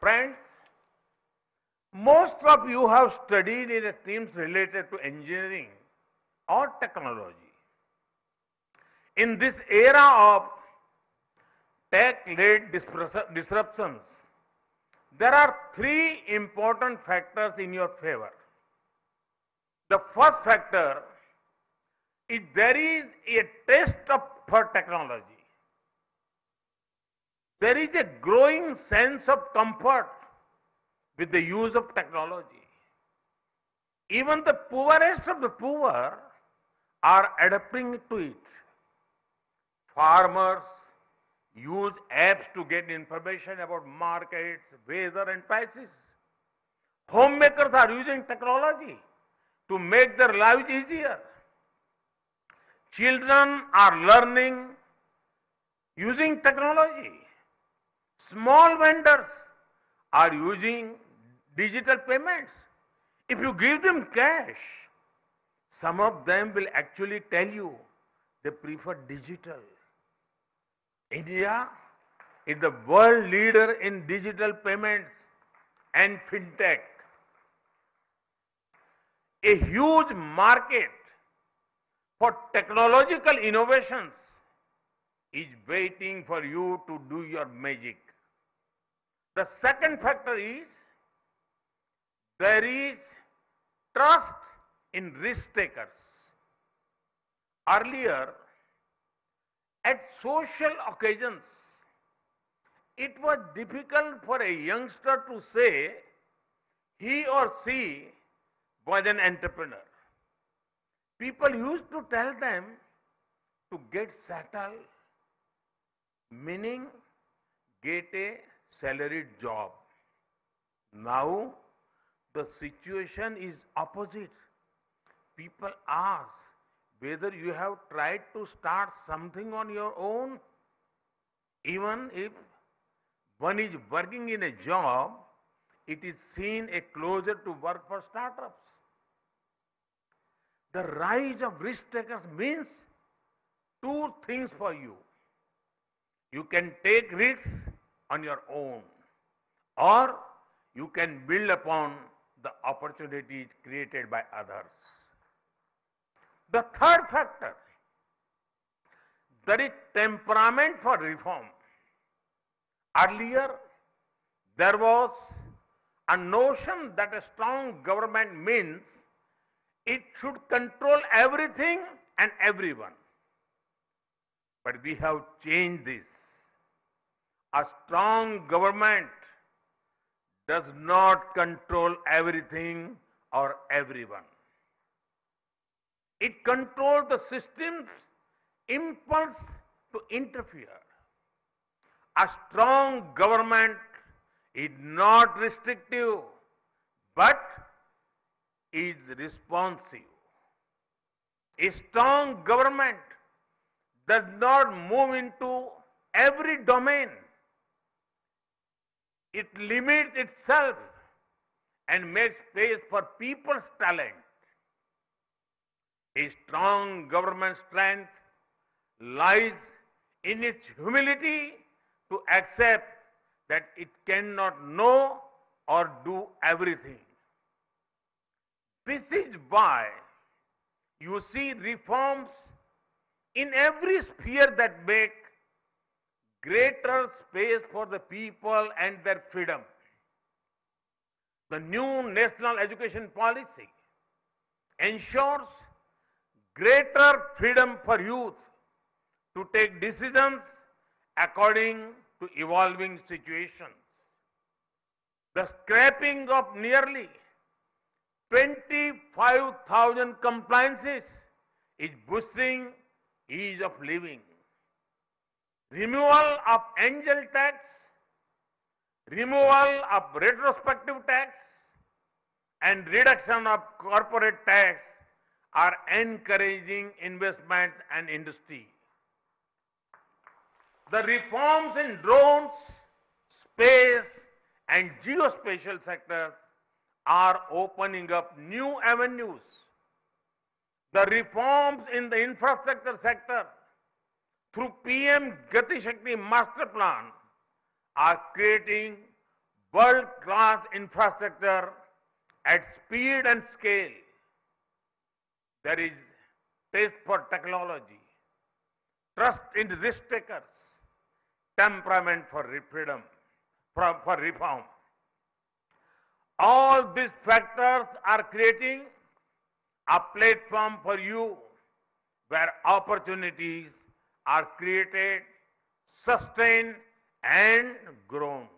Friends, most of you have studied in streams related to engineering or technology. In this era of tech-led disruptions, there are three important factors in your favor. The first factor is there is a taste for technology. There is a growing sense of comfort with the use of technology. Even the poorest of the poor are adapting to it. Farmers use apps to get information about markets, weather and prices. Homemakers are using technology to make their lives easier. Children are learning using technology. Small vendors are using digital payments. If you give them cash, some of them will actually tell you they prefer digital. India is the world leader in digital payments and fintech. A huge market for technological innovations is waiting for you to do your magic. The second factor is there is trust in risk takers. Earlier, at social occasions, it was difficult for a youngster to say he or she was an entrepreneur. People used to tell them to get settled, meaning get a salaried job. Now the situation is opposite. People ask whether you have tried to start something on your own. Even if one is working in a job, it is seen a closer to work for startups. The rise of risk takers means two things for you. You can take risks on your own, or you can build upon the opportunities created by others. The third factor, there is temperament for reform. Earlier, there was a notion that a strong government means it should control everything and everyone. But we have changed this. A strong government does not control everything or everyone. It controls the system's impulse to interfere. A strong government is not restrictive, but is responsive. A strong government does not move into every domain. It limits itself and makes space for people's talent. A strong government's strength lies in its humility to accept that it cannot know or do everything. This is why you see reforms in every sphere that make greater space for the people and their freedom. The new national education policy ensures greater freedom for youth to take decisions according to evolving situations. The scrapping of nearly 25,000 compliances is boosting ease of living. Removal of angel tax, removal of retrospective tax, and reduction of corporate tax are encouraging investments and industry. The reforms in drones, space, and geospatial sectors are opening up new avenues. The reforms in the infrastructure sector through PM Gati Shakti Master Plan are creating world-class infrastructure at speed and scale. There is taste for technology, trust in risk-takers, temperament for freedom, for reform. All these factors are creating a platform for you where opportunities are created, sustained, and grown.